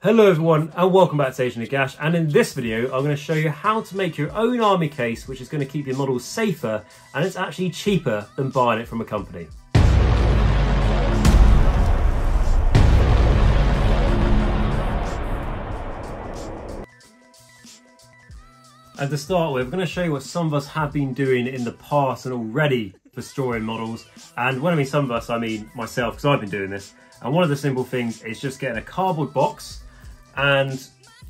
Hello everyone and welcome back to Age of Nagash, and in this video I'm going to show you how to make your own army case which is going to keep your models safer, and it's actually cheaper than buying it from a company. And to start with, we're going to show you what some of us have been doing in the past and already for storing models. And when I mean some of us, I mean myself, because I've been doing this. And one of the simple things is just getting a cardboard box and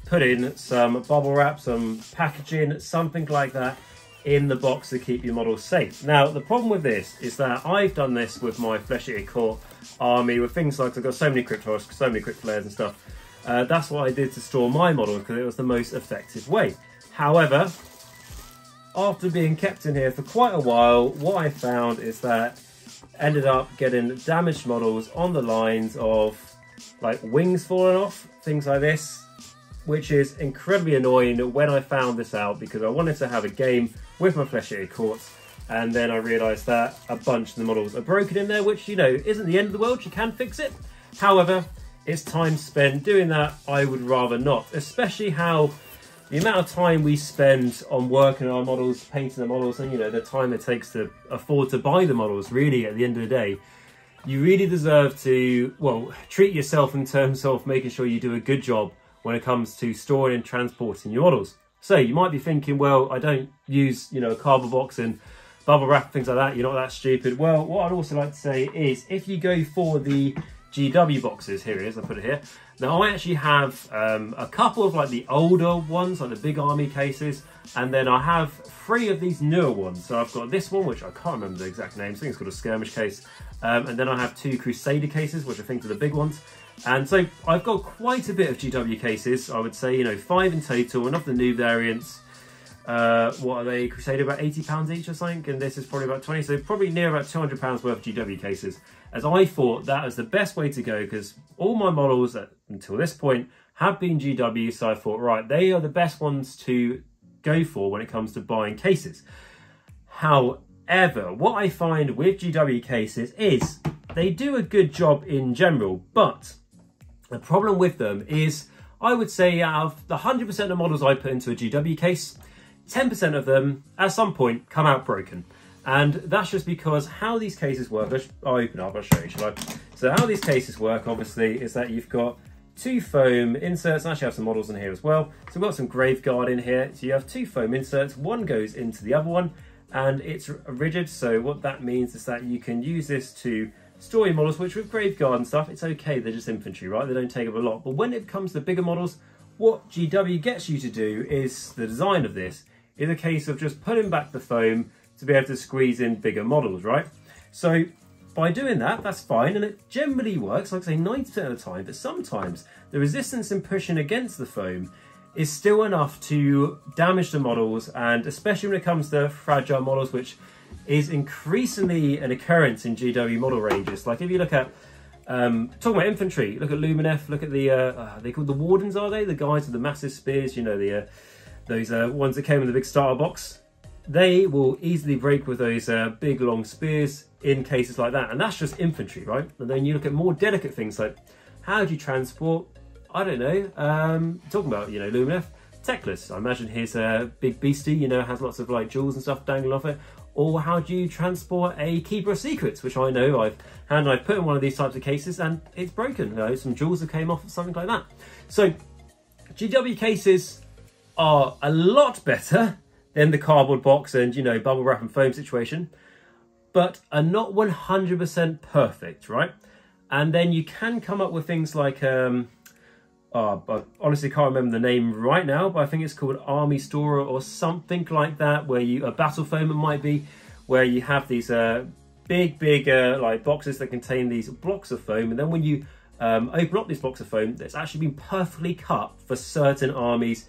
put in some bubble wrap, some packaging, something like that in the box to keep your model safe. Now, the problem with this is that I've done this with my Flesh Eater Court army with things like, I've got so many Cryptaurus, so many Crypt Flares and stuff. That's what I did to store my model because it was the most effective way. However, after being kept in here for quite a while, what I found is that ended up getting damaged models on the lines of like wings falling off, things like this, which is incredibly annoying when I found this out because I wanted to have a game with my Flesh Eater Courts, and then I realized that a bunch of the models are broken in there, which, you know, isn't the end of the world, you can fix it. However, it's time spent doing that I would rather not, especially how the amount of time we spend on working on our models, painting the models, and, you know, the time it takes to afford to buy the models, really, at the end of the day. You really deserve to, well, treat yourself in terms of making sure you do a good job when it comes to storing and transporting your models. So you might be thinking, well, I don't use, you know, a cardboard box and bubble wrap, things like that. You're not that stupid. Well, what I'd also like to say is if you go for the GW boxes, here it is, I put it here. Now I actually have a couple of like the older ones, like the big army cases, and then I have three of these newer ones. So I've got this one, which I can't remember the exact name, I think it's called a skirmish case. And then I have two Crusader cases, which I think are the big ones. And so I've got quite a bit of GW cases, I would say, you know, 5 in total, and of the new variants, what are they, Crusader, about £80 each or something, and this is probably about 20, so probably near about £200 worth of GW cases, as I thought that was the best way to go because all my models until this point have been GW, so I thought, right, they are the best ones to go for when it comes to buying cases. However, what I find with GW cases is they do a good job in general, but the problem with them is, I would say out of the 100% of models I put into a GW case, 10% of them at some point come out broken, and that's just because how these cases work. I'll open up, I'll show you, shall I? So how these cases work obviously is that you've got two foam inserts. I actually have some models in here as well, so we've got some Grave Guard in here, so you have two foam inserts, one goes into the other one, and it's rigid, so what that means is that you can use this to store your models, which with Grave Guard and stuff, it's okay, they're just infantry, right, they don't take up a lot. But when it comes to bigger models, what GW gets you to do is, the design of this is a case of just putting back the foam to be able to squeeze in bigger models, right? So by doing that, that's fine, and it generally works, like I say, 90% of the time, but sometimes the resistance in pushing against the foam is still enough to damage the models, and especially when it comes to fragile models, which is increasingly an occurrence in GW model ranges. Like if you look at, talking about infantry, look at Lumineth, look at the, are they called the Wardens, are they? The guys with the massive spears, you know, the those ones that came in the big starter box, they will easily break with those big long spears in cases like that. And that's just infantry, right? And then you look at more delicate things like, how do you transport, I don't know, talking about, you know, Lumineth, Techless, I imagine his big beastie, you know, has lots of like jewels and stuff dangling off it. Or how do you transport a Keeper of Secrets, which I know I've put in one of these types of cases and it's broken, you know, some jewels that came off or something like that. So GW cases are a lot better than the cardboard box and, you know, bubble wrap and foam situation, but are not 100% perfect, right? And then you can come up with things like, I honestly can't remember the name right now, but I think it's called Army Storer or something like that, where you, a battle foam it might be, where you have these big like boxes that contain these blocks of foam, and then when you open up this box of foam, that's actually been perfectly cut for certain armies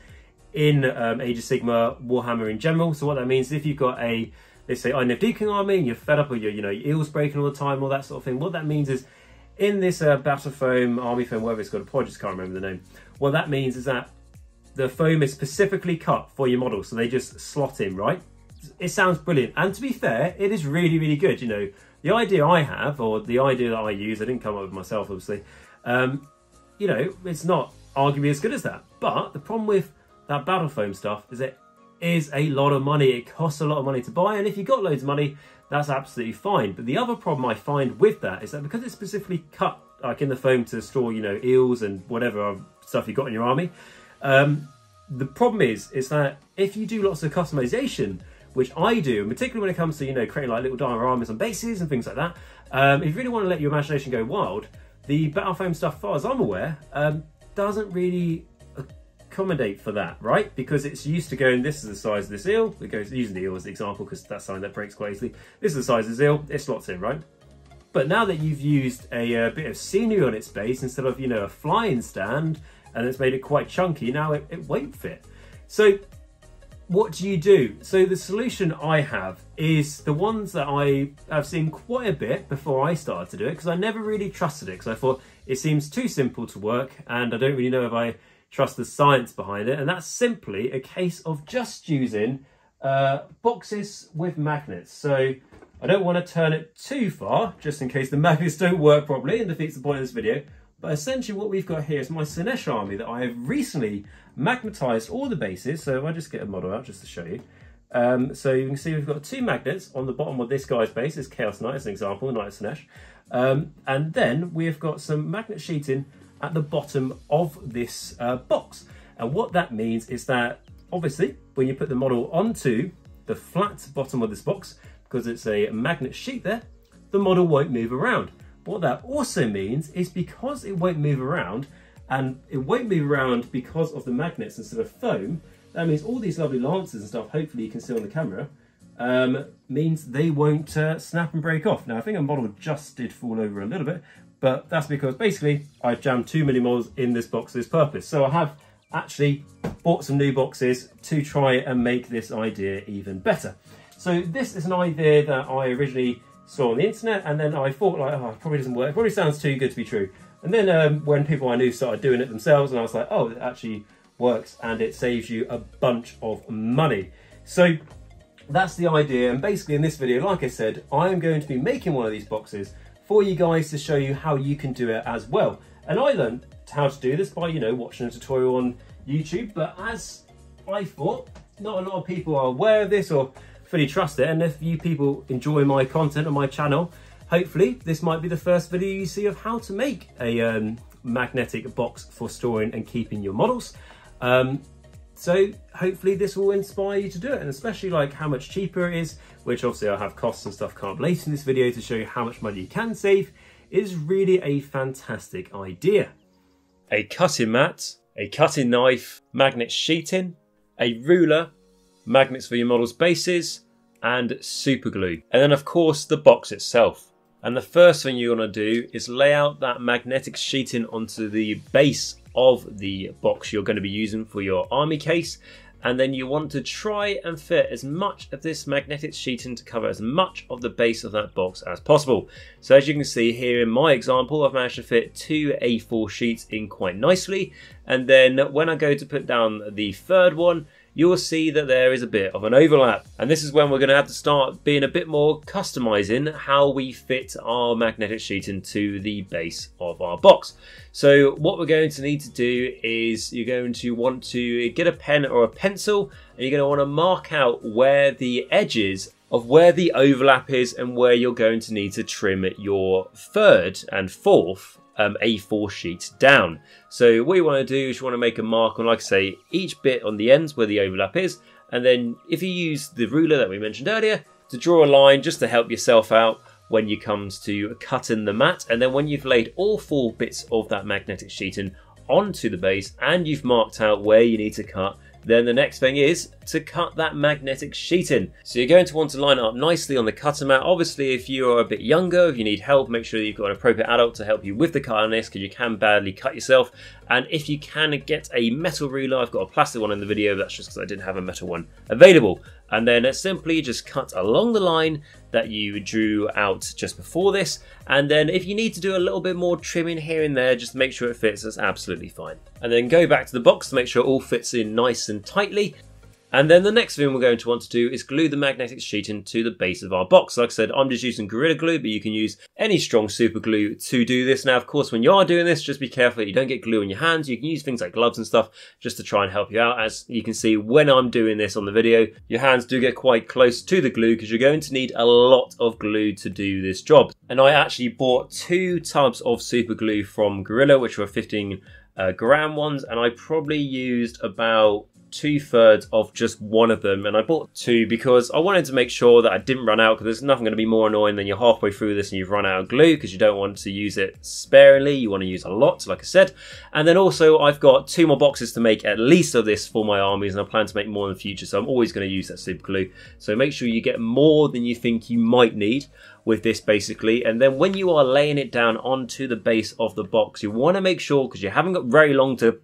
in Age of Sigmar, Warhammer in general. So what that means is if you've got a, let's say, Iron Deacon army and you're fed up with your, you know, your eels breaking all the time, all that sort of thing, what that means is in this battle foam, army foam, whatever it's called, I just can't remember the name, what that means is that the foam is specifically cut for your model, so they just slot in, right? It sounds brilliant, and to be fair, it is really, really good. You know, the idea I have, or the idea that I use, I didn't come up with myself, obviously, you know, it's not arguably as good as that. But the problem with that battle foam stuff is it is a lot of money. It costs a lot of money to buy, and if you've got loads of money, that's absolutely fine. But the other problem I find with that is that because it's specifically cut like in the foam to store, you know, eels and whatever stuff you've got in your army, the problem is that if you do lots of customization, which I do, and particularly when it comes to, you know, creating like little dioramas on bases and things like that, if you really want to let your imagination go wild, the battle foam stuff, as far as I'm aware, doesn't really accommodate for that, right? Because it's used to going, this is the size of this eel. It goes, using the eel as the example because that's something that breaks quite easily. This is the size of this eel. It slots in, right? But now that you've used a bit of scenery on its base instead of, you know, a flying stand, and it's made it quite chunky, now it won't fit. So what do you do? So the solution I have is the ones that I have seen quite a bit before I started to do it, because I never really trusted it, because I thought it seems too simple to work and I don't really know if I trust the science behind it. And that's simply a case of just using boxes with magnets. So I don't want to turn it too far, just in case the magnets don't work properly and defeats the point of this video. But essentially what we've got here is my Slaanesh army that I have recently magnetized all the bases. So if I just get a model out just to show you. So you can see we've got two magnets on the bottom of this guy's base. It's Chaos Knight as an example, Knight of Slaanesh. And then we've got some magnet sheeting at the bottom of this box. And what that means is that obviously when you put the model onto the flat bottom of this box, because it's a magnet sheet there, the model won't move around. What that also means is because it won't move around, and it won't move around because of the magnets instead of foam, that means all these lovely lances and stuff, hopefully you can see on the camera, means they won't snap and break off. Now I think a model just did fall over a little bit, but that's because basically I jammed too many models in this box for this purpose. So I have actually bought some new boxes to try and make this idea even better. So this is an idea that I originally saw on the internet, and then I thought like, oh, it probably doesn't work, it probably sounds too good to be true. And then when people I knew started doing it themselves, and I was like, oh, it actually works and it saves you a bunch of money. So that's the idea. And basically in this video, like I said, I am going to be making one of these boxes for you guys to show you how you can do it as well. And I learned how to do this by, you know, watching a tutorial on YouTube, but as I thought, not a lot of people are aware of this or fully trust it. And if you people enjoy my content on my channel, hopefully this might be the first video you see of how to make a magnetic box for storing and keeping your models. So hopefully this will inspire you to do it, and especially like how much cheaper it is, which obviously I have costs and stuff come up later in this video to show you how much money you can save, is really a fantastic idea. A cutting mat, a cutting knife, magnet sheeting, a ruler, magnets for your model's bases, and super glue. And then of course the box itself. And the first thing you want to do is lay out that magnetic sheeting onto the base of the box you're going to be using for your army case, and then you want to try and fit as much of this magnetic sheeting to cover as much of the base of that box as possible. So as you can see here in my example, I've managed to fit two A4 sheets in quite nicely, and then when I go to put down the third one, you'll see that there is a bit of an overlap. And this is when we're going to have to start being a bit more customizing how we fit our magnetic sheeting to the base of our box. So what we're going to need to do is you're going to want to get a pen or a pencil, and you're going to want to mark out where the edges of where the overlap is and where you're going to need to trim your third and fourth A4 sheet down. So what you want to do is you want to make a mark on, like I say, each bit on the ends where the overlap is, and then if you use the ruler that we mentioned earlier to draw a line just to help yourself out when it comes to cutting the mat. And then when you've laid all four bits of that magnetic sheeting onto the base and you've marked out where you need to cut, then the next thing is to cut that magnetic sheeting. So you're going to want to line it up nicely on the cutter mat. Obviously, if you are a bit younger, if you need help, make sure that you've got an appropriate adult to help you with the cut on this, because you can badly cut yourself. And if you can get a metal ruler, I've got a plastic one in the video, that's just because I didn't have a metal one available. And then simply just cut along the line that you drew out just before this. And then if you need to do a little bit more trimming here and there, just make sure it fits, that's absolutely fine. And then go back to the box to make sure it all fits in nice and tightly. And then the next thing we're going to want to do is glue the magnetic sheet into the base of our box. Like I said, I'm just using Gorilla Glue, but you can use any strong super glue to do this. Now, of course, when you are doing this, just be careful that you don't get glue on your hands. You can use things like gloves and stuff just to try and help you out. As you can see, when I'm doing this on the video, your hands do get quite close to the glue because you're going to need a lot of glue to do this job. And I actually bought 2 tubs of super glue from Gorilla, which were 15 gram ones, and I probably used about 2/3 of just one of them, and I bought 2 because I wanted to make sure that I didn't run out, because there's nothing going to be more annoying than you're halfway through this and you've run out of glue, because you don't want to use it sparingly, you want to use a lot, like I said. And then also I've got 2 more boxes to make at least of this for my armies, and I plan to make more in the future, so I'm always going to use that super glue. So make sure you get more than you think you might need with this basically, and then when you are laying it down onto the base of the box, you want to make sure, because you haven't got very long to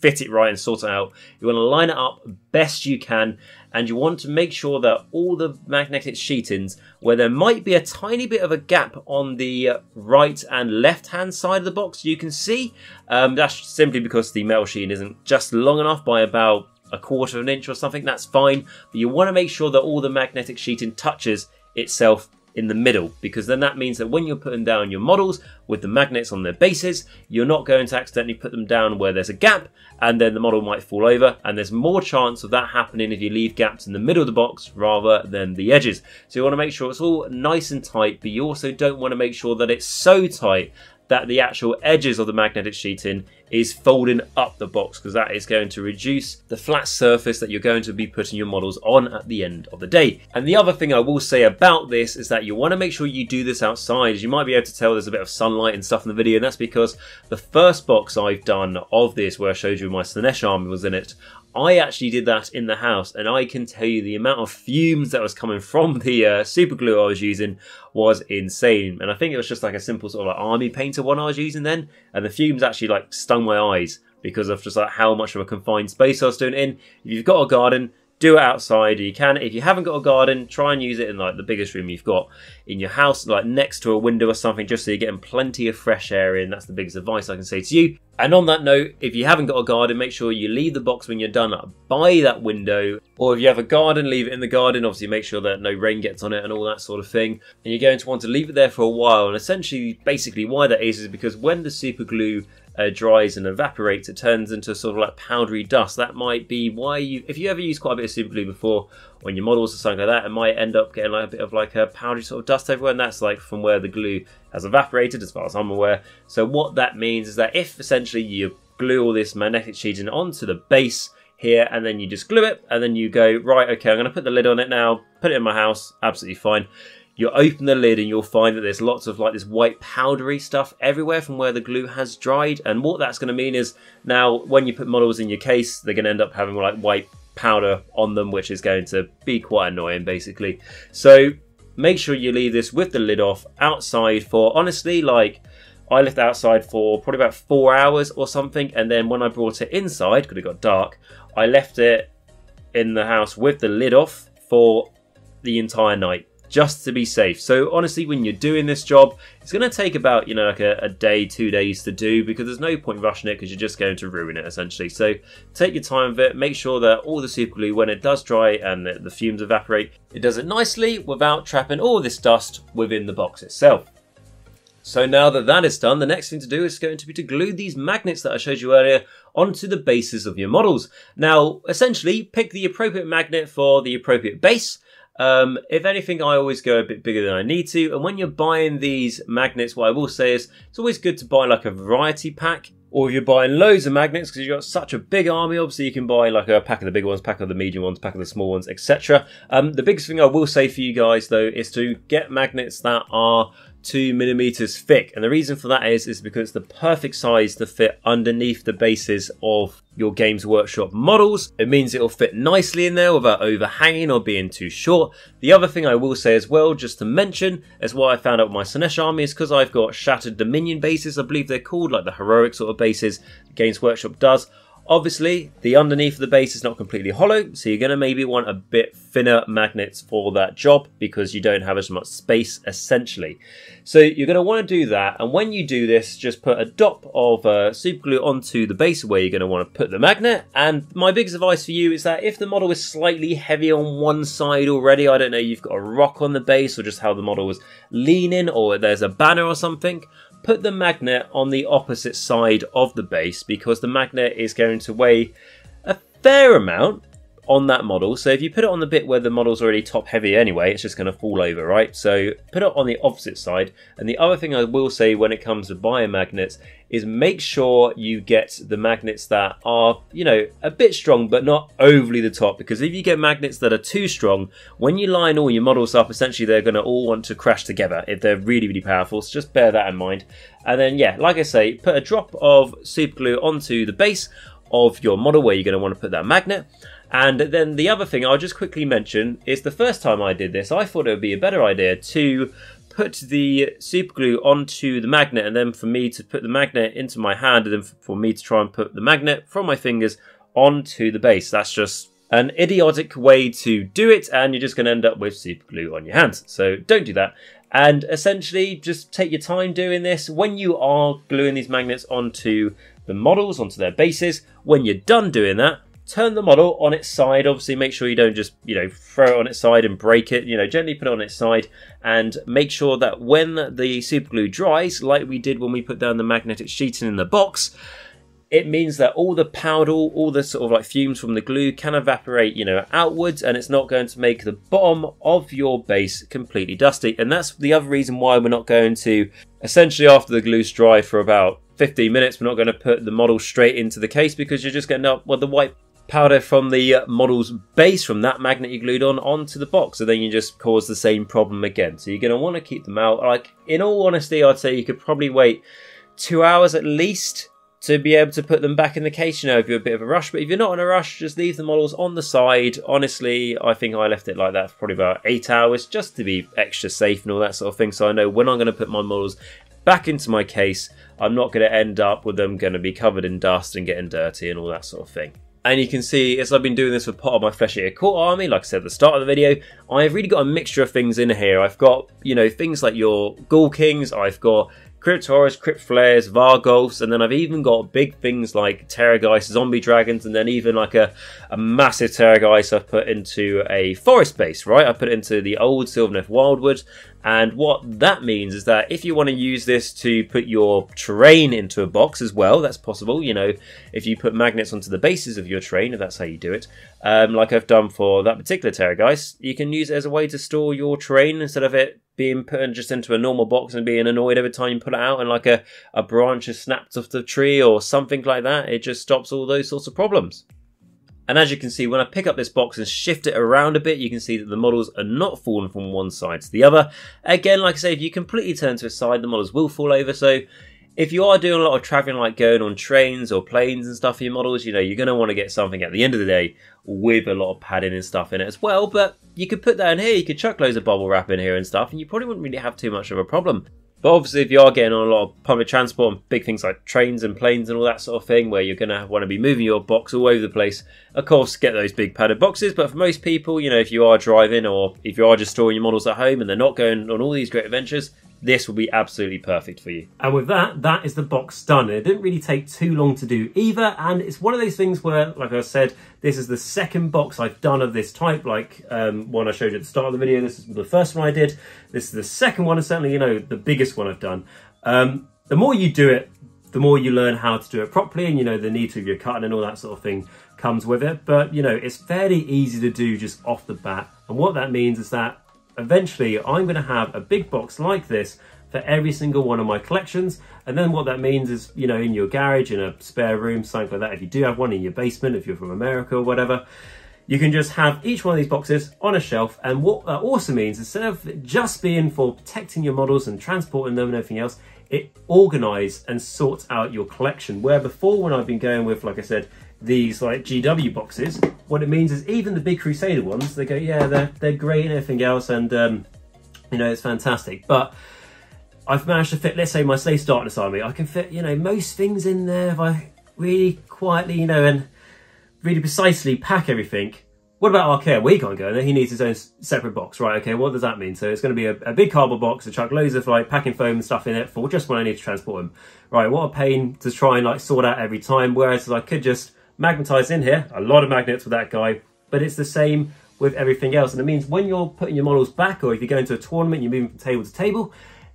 fit it right and sort it out, you want to line it up best you can, and you want to make sure that all the magnetic sheetings, where there might be a tiny bit of a gap on the right and left hand side of the box, you can see that's simply because the metal sheeting isn't just long enough by about 1/4 of an inch or something. That's fine, but you want to make sure that all the magnetic sheeting touches itself in the middle, because then that means that when you're putting down your models with the magnets on their bases, you're not going to accidentally put them down where there's a gap and then the model might fall over, and there's more chance of that happening if you leave gaps in the middle of the box rather than the edges. So you want to make sure it's all nice and tight, but you also don't want to make sure that it's so tight that the actual edges of the magnetic sheeting is folding up the box, because that is going to reduce the flat surface that you're going to be putting your models on at the end of the day. And the other thing I will say about this is that you want to make sure you do this outside. As you might be able to tell, there's a bit of sunlight and stuff in the video, and that's because the first box I've done of this, where I showed you my Slaanesh army was in it, I actually did that in the house, and I can tell you the amount of fumes that was coming from the super glue I was using was insane. And I think it was just like a simple sort of like army painter one I was using then, and the fumes actually like stung my eyes because of just like how much of a confined space I was doing it in. If you've got a garden, do it outside you can. If you haven't got a garden, try and use it in like the biggest room you've got in your house, like next to a window or something, just so you're getting plenty of fresh air in. That's the biggest advice I can say to you. And on that note, if you haven't got a garden, make sure you leave the box when you're done by that window. Or if you have a garden, leave it in the garden. Obviously, make sure that no rain gets on it and all that sort of thing. And you're going to want to leave it there for a while. And essentially, basically why that is because when the super glue dries and evaporates, it turns into sort of like powdery dust. That might be why if you ever use quite a bit of super glue before on your models or something like that, it might end up getting like a bit of like a powdery sort of dust everywhere, and that's like from where the glue has evaporated as far as I'm aware. So what that means is that if essentially you glue all this magnetic sheeting onto the base here, and then you just glue it, and then you go, right, okay, I'm going to put the lid on it now, put it in my house, absolutely fine. You open the lid and you'll find that there's lots of like this white powdery stuff everywhere from where the glue has dried. And what that's going to mean is now when you put models in your case, they're going to end up having like white powder on them, which is going to be quite annoying basically. So make sure you leave this with the lid off outside for, honestly, like I left outside for probably about 4 hours or something. And then when I brought it inside, because it got dark, I left it in the house with the lid off for the entire night, just to be safe. So honestly, when you're doing this job, it's going to take about, like a day, 2 days to do, because there's no point rushing it because you're just going to ruin it essentially. So take your time with it. Make sure that all the super glue, when it does dry and the fumes evaporate, it does it nicely without trapping all this dust within the box itself. So now that that is done, the next thing to do is going to be to glue these magnets that I showed you earlier onto the bases of your models. Now, essentially, pick the appropriate magnet for the appropriate base. If anything, I always go a bit bigger than I need to, and when you're buying these magnets, what I will say is it's always good to buy like a variety pack, or if you're buying loads of magnets, because you've got such a big army, obviously you can buy like a pack of the big ones, pack of the medium ones, pack of the small ones, etc. The biggest thing I will say for you guys though is to get magnets that are 2 millimeters thick, and the reason for that is because it's the perfect size to fit underneath the bases of your Games Workshop models. It means it'll fit nicely in there without overhanging or being too short. The other thing I will say as well, just to mention, is what I found out with my Slaanesh army is because I've got Shattered Dominion bases, I believe they're called, like the heroic sort of bases Games Workshop does. Obviously, the underneath of the base is not completely hollow, so you're going to maybe want a bit thinner magnets for that job because you don't have as much space, essentially. So you're going to want to do that, and when you do this, just put a dot of superglue onto the base where you're going to want to put the magnet. And my biggest advice for you is that if the model is slightly heavy on one side already, I don't know, you've got a rock on the base or just how the model was leaning, or there's a banner or something, put the magnet on the opposite side of the base because the magnet is going to weigh a fair amount on that model. So if you put it on the bit where the model's already top heavy anyway, it's just going to fall over, right? So put it on the opposite side. And the other thing I will say when it comes to buying magnets is make sure you get the magnets that are, you know, a bit strong but not overly the top, because if you get magnets that are too strong, when you line all your models up, essentially they're going to all want to crash together if they're really, really powerful. So just bear that in mind. And then, yeah, like I say, put a drop of super glue onto the base of your model where you're going to want to put that magnet. And then the other thing I'll just quickly mention is the first time I did this, I thought it would be a better idea to put the super glue onto the magnet and then for me to put the magnet into my hand and then for me to try and put the magnet from my fingers onto the base. That's just an idiotic way to do it, and you're just going to end up with super glue on your hands. So don't do that. And essentially just take your time doing this. When you are gluing these magnets onto the models, onto their bases, when you're done doing that, turn the model on its side. Obviously, make sure you don't just, you know, throw it on its side and break it. You know, gently put it on its side and make sure that when the super glue dries, like we did when we put down the magnetic sheeting in the box, it means that all the powder, all the sort of like fumes from the glue can evaporate, you know, outwards, and it's not going to make the bottom of your base completely dusty. And that's the other reason why we're not going to, essentially after the glue's dry for about 15 minutes, we're not going to put the model straight into the case, because you're just getting up, well, the white powder from the model's base from that magnet you glued on onto the box, so then you just cause the same problem again. So you're going to want to keep them out. Like, in all honesty, I'd say you could probably wait 2 hours at least to be able to put them back in the case, you know, if you're a bit of a rush. But if you're not in a rush, just leave the models on the side. Honestly, I think I left it like that for probably about 8 hours just to be extra safe and all that sort of thing, so I know when I'm going to put my models back into my case, I'm not going to end up with them going to be covered in dust and getting dirty and all that sort of thing. And you can see, as I've been doing this for part of my Flesh Eater Court army, like I said at the start of the video, I've really got a mixture of things in here. I've got, you know, things like your Ghoul Kings, I've got Cryptaurus, Crypt Flares, Vargulfs, and then I've even got big things like Terrorgeist, Zombie Dragons, and then even like a massive Terrorgeist I've put into a forest base, right? I put it into the old Sylvaneth Wildwood, and what that means is that if you want to use this to put your terrain into a box as well, that's possible, you know, if you put magnets onto the bases of your terrain, if that's how you do it, like I've done for that particular Terrorgeist, you can use it as a way to store your terrain instead of it being put in just into a normal box and being annoyed every time you pull it out and like a branch is snapped off the tree or something like that. It just stops all those sorts of problems. And as you can see, when I pick up this box and shift it around a bit, you can see that the models are not falling from one side to the other. Again, like I say, if you completely turn to a side, the models will fall over. So if you are doing a lot of traveling, like going on trains or planes and stuff for your models, you know, you're going to want to get something at the end of the day with a lot of padding and stuff in it as well. But you could put that in here, you could chuck loads of bubble wrap in here and stuff, and you probably wouldn't really have too much of a problem. But obviously if you are getting on a lot of public transport and big things like trains and planes and all that sort of thing, where you're going to want to be moving your box all over the place, of course get those big padded boxes. But for most people, you know, if you are driving or if you are just storing your models at home and they're not going on all these great adventures, this will be absolutely perfect for you. And with that, that is the box done. It didn't really take too long to do either. And it's one of those things where, like I said, this is the second box I've done of this type. Like one I showed you at the start of the video, this is the first one I did. This is the second one, and certainly, you know, the biggest one I've done. The more you do it, the more you learn how to do it properly, and you know, the need to your cutting and all that sort of thing comes with it. But you know, it's fairly easy to do just off the bat. And what that means is that eventually I'm going to have a big box like this for every single one of my collections. And then what that means is, you know, in your garage, in a spare room, something like that, if you do have one, in your basement, if you're from America or whatever, you can just have each one of these boxes on a shelf. And what that also means, instead of just being for protecting your models and transporting them and everything else, it organizes and sorts out your collection. Where before, when I've been going with, like I said, these like GW boxes, what it means is even the big Crusader ones, they go, yeah, they're great and everything else, and you know, it's fantastic. But I've managed to fit, let's say, my Slaves to Darkness army, I can fit, you know, most things in there. If I really quietly, you know, and really precisely pack everything. What about Archaon? Well, he can't go in there. He needs his own separate box. Right, okay, what does that mean? So it's going to be a big cardboard box to chuck loads of like packing foam and stuff in it for just when I need to transport him. Right, what a pain to try and like sort out every time. Whereas I could just magnetize in here. A lot of magnets with that guy, but it's the same with everything else. And it means when you're putting your models back, or if you're going to a tournament, you're moving from table to table,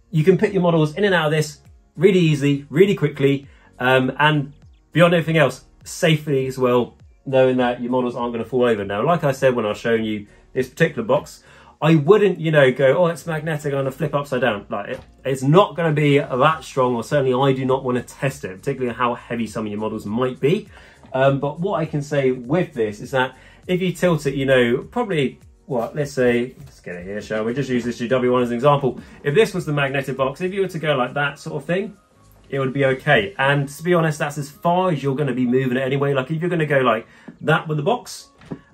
you can put your models in and out of this really easily, really quickly, and beyond anything else, safely as well, knowing that your models aren't going to fall over. Now, like I said when I was showing you this particular box, I wouldn't, you know, go, oh, it's magnetic, I'm going to flip upside down. Like, it's not going to be that strong, or certainly I do not want to test it, particularly how heavy some of your models might be. But what I can say with this is that if you tilt it, you know, probably, what, let's say, let's get it here, shall we? Just use this GW1 as an example. If this was the magnetic box, if you were to go like that sort of thing, it would be okay. And to be honest, that's as far as you're going to be moving it anyway. Like if you're going to go like that with the box,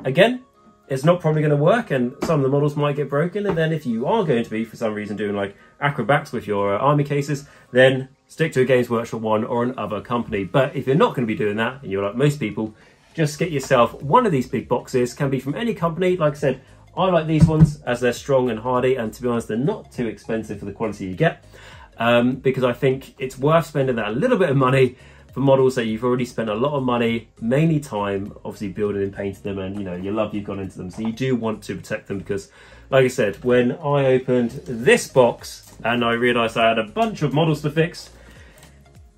again, it's not probably going to work and some of the models might get broken. And then if you are going to be, for some reason, doing like acrobats with your army cases, then stick to a Games Workshop one or another company. But if you're not going to be doing that, and you're like most people, just get yourself one of these big boxes. Can be from any company. Like I said, I like these ones as they're strong and hardy. And to be honest, they're not too expensive for the quality you get. Because I think it's worth spending that little bit of money for models that you've already spent a lot of money, mainly time, obviously building and painting them, and you know your love you've gone into them. So you do want to protect them, because like I said, when I opened this box and I realized I had a bunch of models to fix,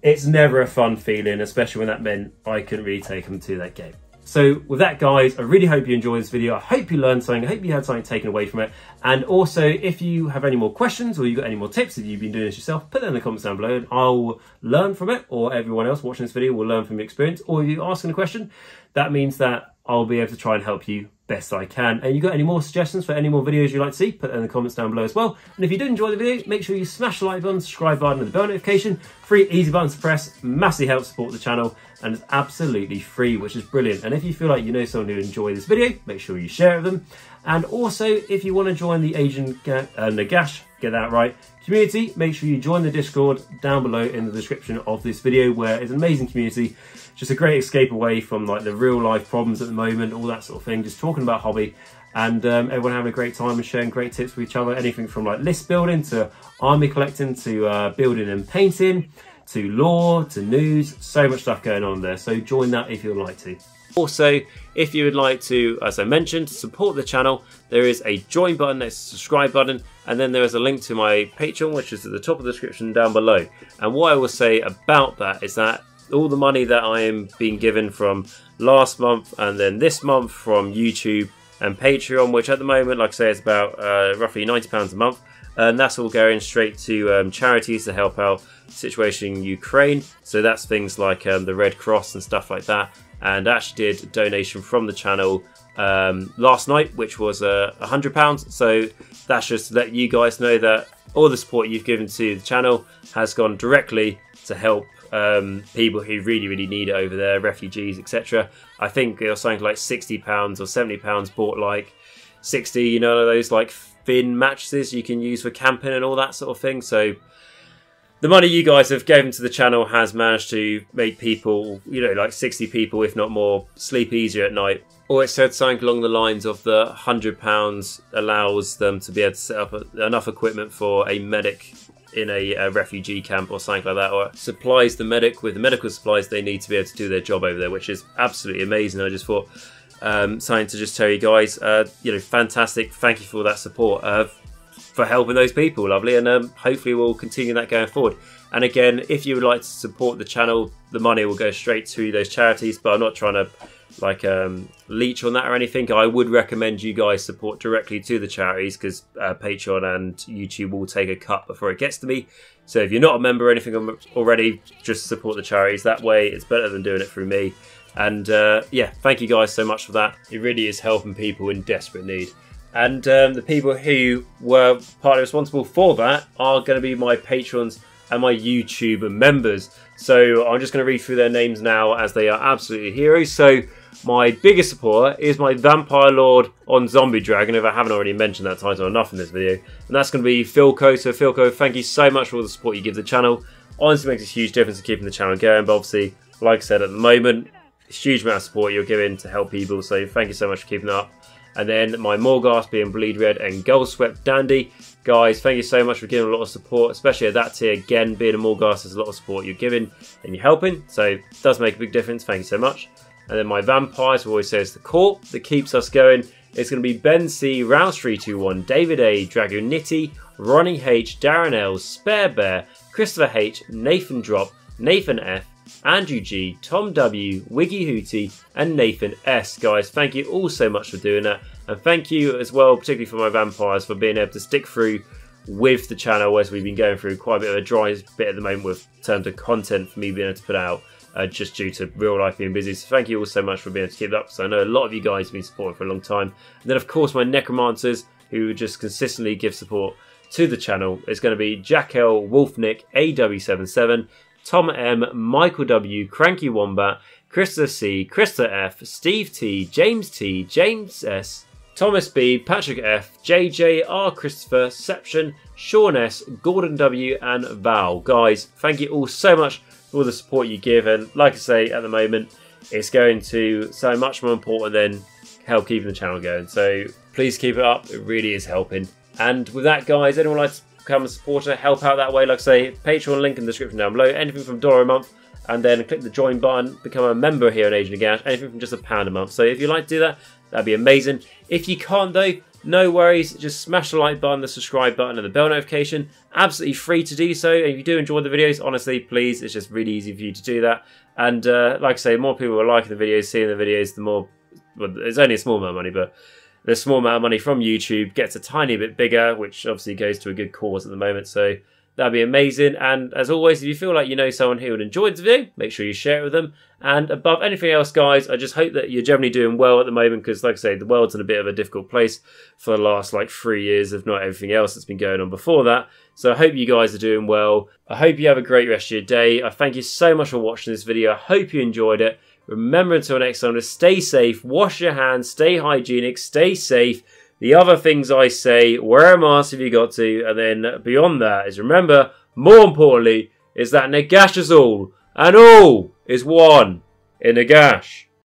it's never a fun feeling, especially when that meant I couldn't really take them to that game. So with that, guys, I really hope you enjoyed this video. I hope you learned something. I hope you had something taken away from it. And also, if you have any more questions or you've got any more tips, if you've been doing this yourself, put them in the comments down below and I'll learn from it, or everyone else watching this video will learn from your experience. Or if you're asking a question, that means that I'll be able to try and help you best I can. And you got any more suggestions for any more videos you'd like to see, put them in the comments down below as well. And if you did enjoy the video, make sure you smash the like button, subscribe button, and the bell notification. Free, easy buttons to press, massively helps support the channel, and it's absolutely free, which is brilliant. And if you feel like you know someone who enjoy this video, make sure you share it with them. And also, if you want to join the Age of Nagash, get that right, community, make sure you join the Discord down below in the description of this video, where it's an amazing community, just a great escape away from like the real life problems at the moment, all that sort of thing, just talking about hobby, and everyone having a great time and sharing great tips with each other, anything from like list building to army collecting to building and painting to lore to news, so much stuff going on there. So join that if you'd like to. Also, if you would like to, as I mentioned, support the channel, there is a join button, there's a subscribe button, and then there is a link to my Patreon, which is at the top of the description down below. And what I will say about that is that all the money that I am being given from last month and then this month from YouTube and Patreon, which at the moment, like I say, is about roughly £90 a month, and that's all going straight to charities to help out the situation in Ukraine. So that's things like the Red Cross and stuff like that. And Ash did a donation from the channel last night, which was £100. So that's just to let you guys know that all the support you've given to the channel has gone directly to help people who really need it over there, refugees, etc. I think it was something like £60 or £70 bought like 60, you know, those like thin mattresses you can use for camping and all that sort of thing. So the money you guys have given to the channel has managed to make people, you know, like 60 people, if not more, sleep easier at night. Or it said something along the lines of the £100 allows them to be able to set up enough equipment for a medic in a refugee camp or something like that, or supplies the medic with the medical supplies they need to be able to do their job over there, which is absolutely amazing. I just thought something to just tell you guys, you know, fantastic. Thank you for all that support. For helping those people, lovely, and hopefully we'll continue that going forward. And again, if you would like to support the channel, the money will go straight to those charities, but I'm not trying to like leech on that or anything. I would recommend you guys support directly to the charities, because Patreon and YouTube will take a cut before it gets to me. So if you're not a member or anything already, just support the charities. That way it's better than doing it through me. And yeah, thank you guys so much for that. It really is helping people in desperate need. And the people who were partly responsible for that are going to be my patrons and my YouTube members. So I'm just going to read through their names now, as they are absolutely heroes. So my biggest supporter is my Vampire Lord on Zombie Dragon, if I haven't already mentioned that title enough in this video. And that's going to be Filco. So Filco, thank you so much for all the support you give the channel. Honestly, makes a huge difference in keeping the channel going. But obviously, Like I said, at the moment, huge amount of support you're giving to help people, so thank you so much for keeping up. And then my Morgast being Bleed Red and Gullswept Dandy. Guys, thank you so much for giving a lot of support, especially at that tier. Again, being a Morgast is a lot of support you're giving and you're helping, so it does make a big difference. Thank you so much. And then my Vampires, who always says the court that keeps us going. It's going to be Ben C, Rouse321, David A, Dragonity, Ronnie H, Darren L, Spare Bear, Christopher H, Nathan Drop, Nathan F, Andrew G, Tom W, Wiggy Hootie, and Nathan S. Guys, thank you all so much for doing that. And thank you as well, particularly for my Vampires, for being able to stick through with the channel as we've been going through quite a bit of a dry bit at the moment with terms of content for me being able to put out. Just due to real life being busy. So thank you all so much for being able to keep it up. So I know a lot of you guys have been supporting for a long time. And then of course my Necromancers, who just consistently give support to the channel. It's going to be Jack L, Wolfnick, AW77, Tom M, Michael W, Cranky Wombat, Krista C, Krista F, Steve T, James S, Thomas B, Patrick F, JJ, R Christopher, Seption, Sean S, Gordon W, and Val. Guys, thank you all so much for all the support you give, and like I say, at the moment it's going to so much more important than help keeping the channel going, so please keep it up. It really is helping. And with that, guys, anyone like to become a supporter, help out that way, like I say, Patreon link in the description down below, anything from $1 a month, and then click the join button, become a member here at Age of Nagash, anything from just £1 a month. So if you like to do that, that'd be amazing. If you can't though, no worries, just smash the like button, the subscribe button, and the bell notification. Absolutely free to do so. If you do enjoy the videos, honestly, please, it's just really easy for you to do that. And like I say, the more people are liking the videos, seeing the videos, the more, well, it's only a small amount of money, but the small amount of money from YouTube gets a tiny bit bigger, which obviously goes to a good cause at the moment. So that'd be amazing. And as always, if you feel like you know someone who would enjoy this video, make sure you share it with them. And above anything else, guys, I just hope that you're generally doing well at the moment, because like I say, the world's in a bit of a difficult place for the last like 3 years, if not everything else that's been going on before that. So I hope you guys are doing well. I hope you have a great rest of your day. I thank you so much for watching this video. I hope you enjoyed it. Remember, until next time, to stay safe, wash your hands, stay hygienic, stay safe. The other things I say, wear a mask if you got to, and then beyond that is remember, more importantly, is that Nagash is all, and all is one in Nagash.